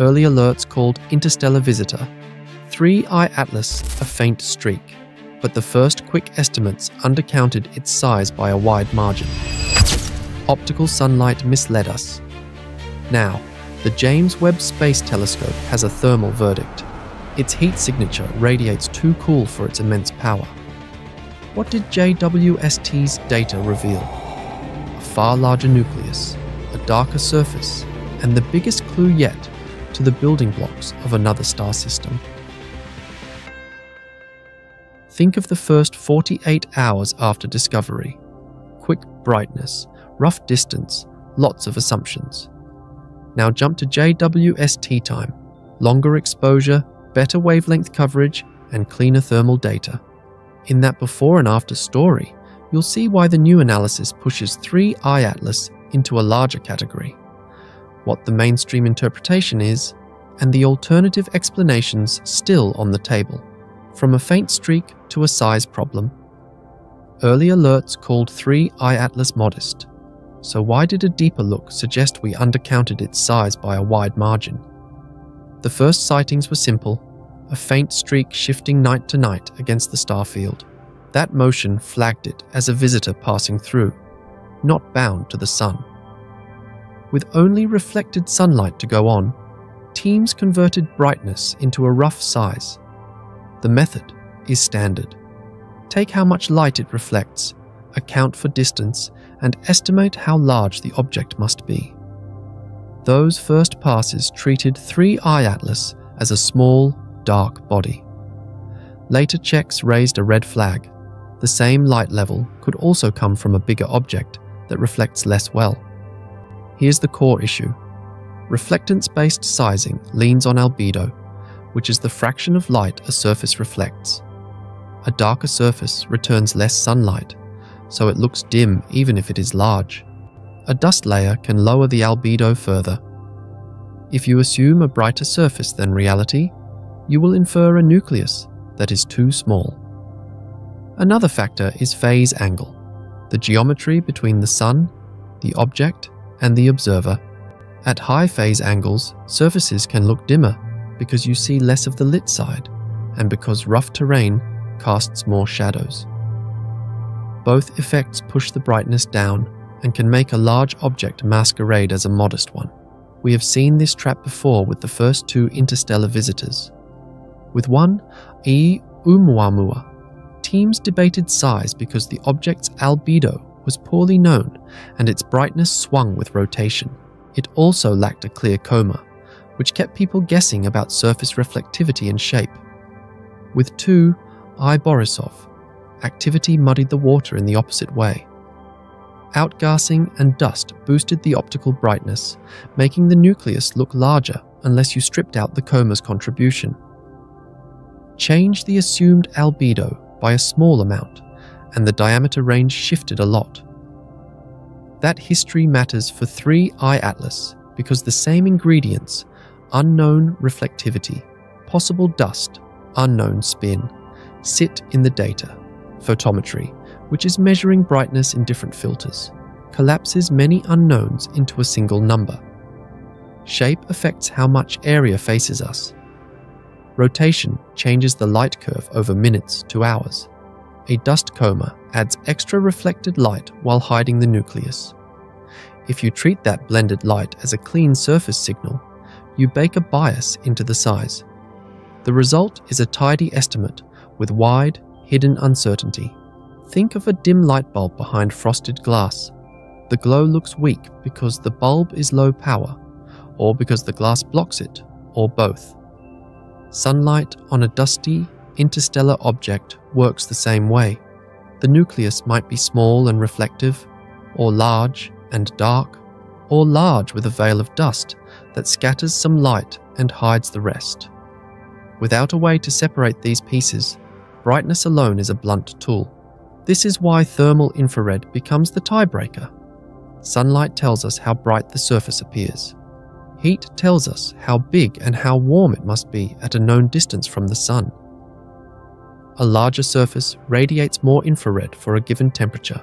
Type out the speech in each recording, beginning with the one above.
early alerts called interstellar visitor, 3I/ATLAS a faint streak, but the first quick estimates undercounted its size by a wide margin. Optical sunlight misled us. Now, the James Webb Space Telescope has a thermal verdict. Its heat signature radiates too cool for its immense power. What did JWST's data reveal? A far larger nucleus, a darker surface, and the biggest clue yet to the building blocks of another star system. Think of the first 48 hours after discovery. Quick brightness, rough distance, lots of assumptions. Now jump to JWST time, longer exposure, better wavelength coverage, and cleaner thermal data. In that before and after story, you'll see why the new analysis pushes 3I/ATLAS into a larger category, what the mainstream interpretation is, and the alternative explanations still on the table, from a faint streak to a size problem. Early alerts called 3I/ATLAS modest, so why did a deeper look suggest we undercounted its size by a wide margin? The first sightings were simple, a faint streak shifting night to night against the star field. That motion flagged it as a visitor passing through, not bound to the sun. With only reflected sunlight to go on, teams converted brightness into a rough size. The method is standard. Take how much light it reflects, account for distance, and estimate how large the object must be. Those first passes treated 3I/ATLAS as a small, dark body. Later checks raised a red flag. The same light level could also come from a bigger object that reflects less well. Here's the core issue. Reflectance-based sizing leans on albedo, which is the fraction of light a surface reflects. A darker surface returns less sunlight, so it looks dim even if it is large. A dust layer can lower the albedo further. If you assume a brighter surface than reality, you will infer a nucleus that is too small. Another factor is phase angle, the geometry between the sun, the object, and the observer. At high phase angles, surfaces can look dimmer because you see less of the lit side, and because rough terrain casts more shadows. Both effects push the brightness down and can make a large object masquerade as a modest one. We have seen this trap before with the first two interstellar visitors. With 1I/Oumuamua, teams debated size because the object's albedo was poorly known and its brightness swung with rotation. It also lacked a clear coma, which kept people guessing about surface reflectivity and shape. With 2I/Borisov, activity muddied the water in the opposite way. Outgassing and dust boosted the optical brightness, making the nucleus look larger unless you stripped out the coma's contribution. Change the assumed albedo by a small amount, and the diameter range shifted a lot. That history matters for 3I/ATLAS because the same ingredients, unknown reflectivity, possible dust, unknown spin, sit in the data. Photometry, which is measuring brightness in different filters, collapses many unknowns into a single number. Shape affects how much area faces us. Rotation changes the light curve over minutes to hours. A dust coma adds extra reflected light while hiding the nucleus. If you treat that blended light as a clean surface signal, you bake a bias into the size. The result is a tidy estimate with wide, hidden uncertainty. Think of a dim light bulb behind frosted glass. The glow looks weak because the bulb is low power, or because the glass blocks it, or both. Sunlight on a dusty, interstellar object works the same way. The nucleus might be small and reflective, or large and dark, or large with a veil of dust that scatters some light and hides the rest. Without a way to separate these pieces, brightness alone is a blunt tool. This is why thermal infrared becomes the tiebreaker. Sunlight tells us how bright the surface appears. Heat tells us how big and how warm it must be at a known distance from the sun. A larger surface radiates more infrared for a given temperature.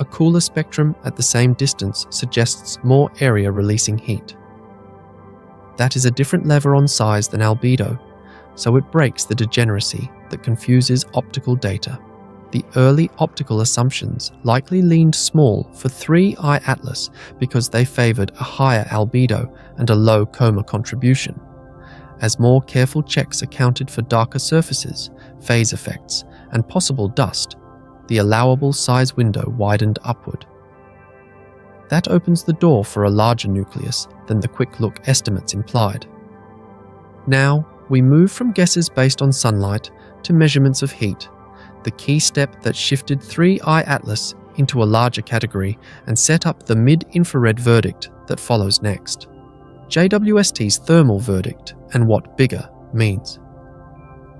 A cooler spectrum at the same distance suggests more area releasing heat. That is a different lever on size than albedo, so it breaks the degeneracy that confuses optical data. The early optical assumptions likely leaned small for 3I/ATLAS because they favored a higher albedo and a low coma contribution. As more careful checks accounted for darker surfaces, phase effects, and possible dust, the allowable size window widened upward. That opens the door for a larger nucleus than the quick look estimates implied. Now, we move from guesses based on sunlight to measurements of heat, the key step that shifted 3I/ATLAS into a larger category and set up the mid-infrared verdict that follows next. JWST's thermal verdict and what bigger means.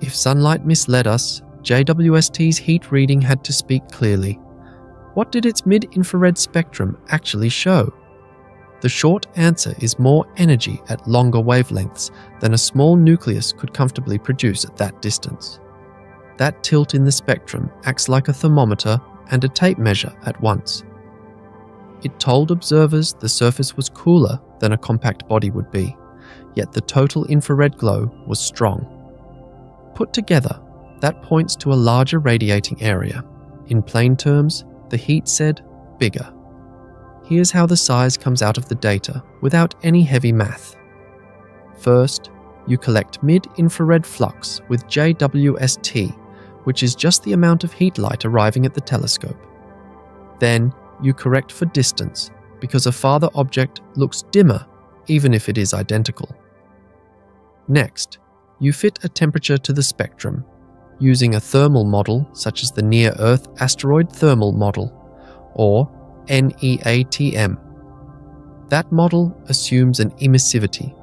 If sunlight misled us, JWST's heat reading had to speak clearly. What did its mid-infrared spectrum actually show? The short answer is more energy at longer wavelengths than a small nucleus could comfortably produce at that distance. That tilt in the spectrum acts like a thermometer and a tape measure at once. It told observers the surface was cooler than a compact body would be, yet the total infrared glow was strong. Put together, that points to a larger radiating area. In plain terms, the heat said bigger. Here's how the size comes out of the data without any heavy math. First, you collect mid-infrared flux with JWST, which is just the amount of heat light arriving at the telescope. Then, you correct for distance, because a farther object looks dimmer even if it is identical. Next, you fit a temperature to the spectrum, using a thermal model such as the Near Earth Asteroid Thermal Model, or NEATM. That model assumes an emissivity,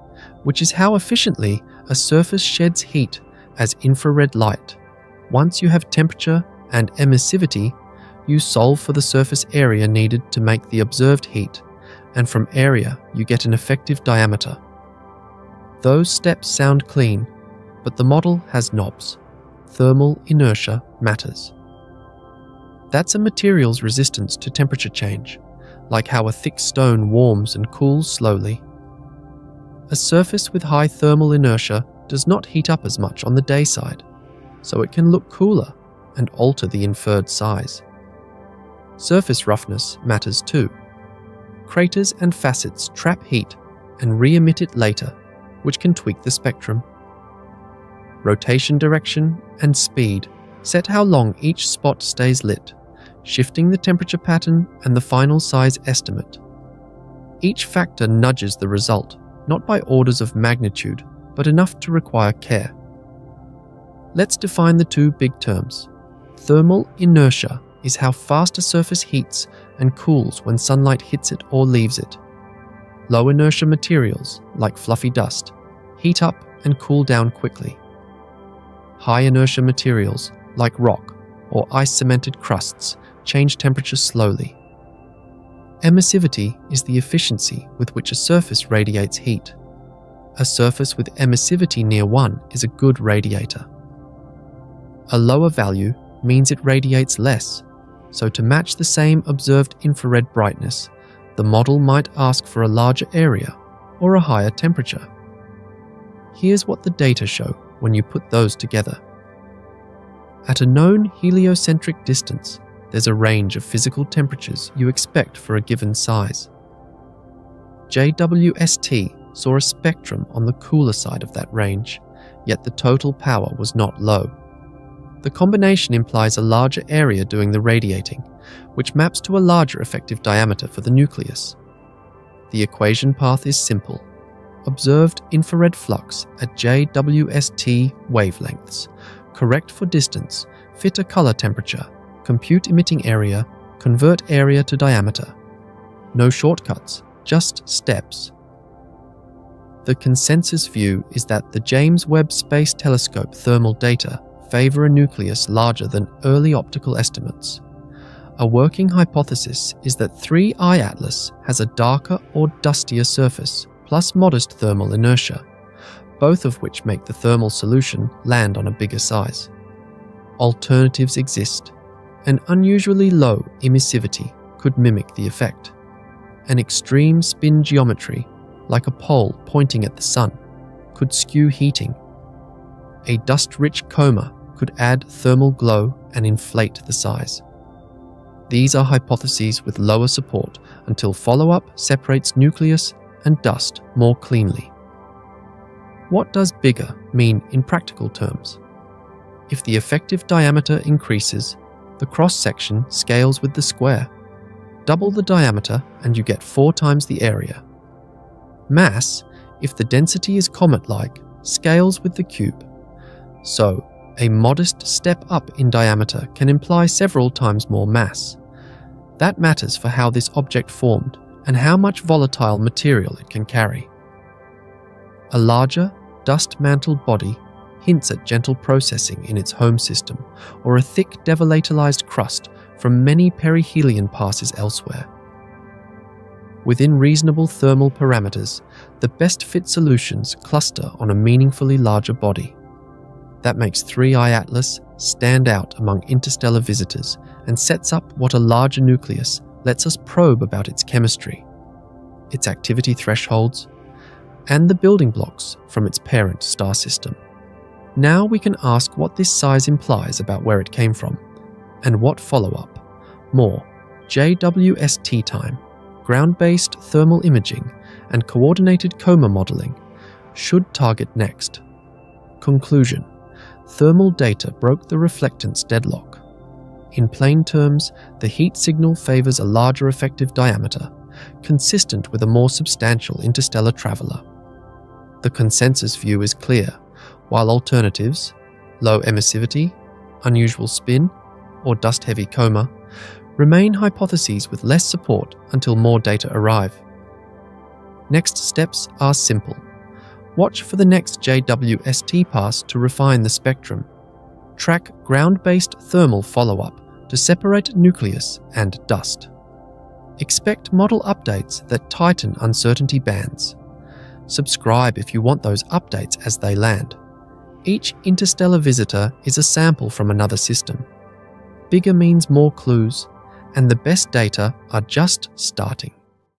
which is how efficiently a surface sheds heat as infrared light. Once you have temperature and emissivity, you solve for the surface area needed to make the observed heat, and from area you get an effective diameter. Those steps sound clean, but the model has knobs. Thermal inertia matters. That's a material's resistance to temperature change, like how a thick stone warms and cools slowly. A surface with high thermal inertia does not heat up as much on the day side, so it can look cooler and alter the inferred size. Surface roughness matters too. Craters and facets trap heat and re-emit it later, which can tweak the spectrum. Rotation direction and speed set how long each spot stays lit, shifting the temperature pattern and the final size estimate. Each factor nudges the result, not by orders of magnitude, but enough to require care. Let's define the two big terms. Thermal inertia is how fast a surface heats and cools when sunlight hits it or leaves it. Low inertia materials, like fluffy dust, heat up and cool down quickly. High inertia materials, like rock or ice-cemented crusts, change temperature slowly. Emissivity is the efficiency with which a surface radiates heat. A surface with emissivity near 1 is a good radiator. A lower value means it radiates less, so to match the same observed infrared brightness, the model might ask for a larger area or a higher temperature. Here's what the data show when you put those together. At a known heliocentric distance, there's a range of physical temperatures you expect for a given size. JWST saw a spectrum on the cooler side of that range, yet the total power was not low. The combination implies a larger area doing the radiating, which maps to a larger effective diameter for the nucleus. The equation path is simple. Observed infrared flux at JWST wavelengths, correct for distance, fit a color temperature, compute emitting area, convert area to diameter. No shortcuts, just steps. The consensus view is that the James Webb Space Telescope thermal data favor a nucleus larger than early optical estimates. A working hypothesis is that 3I/ATLAS has a darker or dustier surface, plus modest thermal inertia, both of which make the thermal solution land on a bigger size. Alternatives exist. An unusually low emissivity could mimic the effect. An extreme spin geometry, like a pole pointing at the sun, could skew heating. A dust-rich coma could add thermal glow and inflate the size. These are hypotheses with lower support until follow-up separates nucleus and dust more cleanly. What does bigger mean in practical terms? If the effective diameter increases, the cross-section scales with the square. Double the diameter and you get 4 times the area. Mass, if the density is comet-like, scales with the cube. So, a modest step up in diameter can imply several times more mass. That matters for how this object formed and how much volatile material it can carry. A larger, dust-mantled body hints at gentle processing in its home system, or a thick devolatilized crust from many perihelion passes elsewhere. Within reasonable thermal parameters, the best-fit solutions cluster on a meaningfully larger body. That makes 3I/ATLAS stand out among interstellar visitors and sets up what a larger nucleus lets us probe about its chemistry, its activity thresholds, and the building blocks from its parent star system. Now we can ask what this size implies about where it came from, and what follow-up. More JWST time, ground-based thermal imaging, and coordinated coma modeling should target next. Conclusion: thermal data broke the reflectance deadlock. In plain terms, the heat signal favors a larger effective diameter, consistent with a more substantial interstellar traveler. The consensus view is clear, while alternatives, low emissivity, unusual spin, or dust-heavy coma, remain hypotheses with less support until more data arrive. Next steps are simple. Watch for the next JWST pass to refine the spectrum. Track ground-based thermal follow-up to separate nucleus and dust. Expect model updates that tighten uncertainty bands. Subscribe if you want those updates as they land. Each interstellar visitor is a sample from another system. Bigger means more clues, and the best data are just starting.